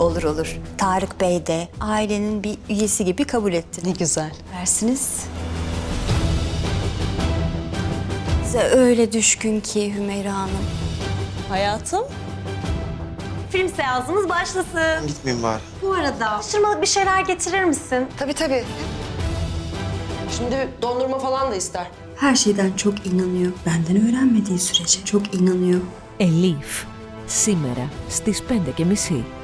Olur. Tarık Bey de ailenin bir üyesi gibi kabul etti. Ne güzel. Versiniz. Size öyle düşkün ki Hümeyra Hanım. Hayatım. Film seansımız başlasın. Gitmeyeyim bari. Bu arada atıştırmalık bir şeyler getirir misin? Tabii. Şimdi dondurma falan da ister. Her şeyden çok inanıyor. Benden öğrenmediği sürece çok inanıyor. ELIF. Σήμερα στις 5:30.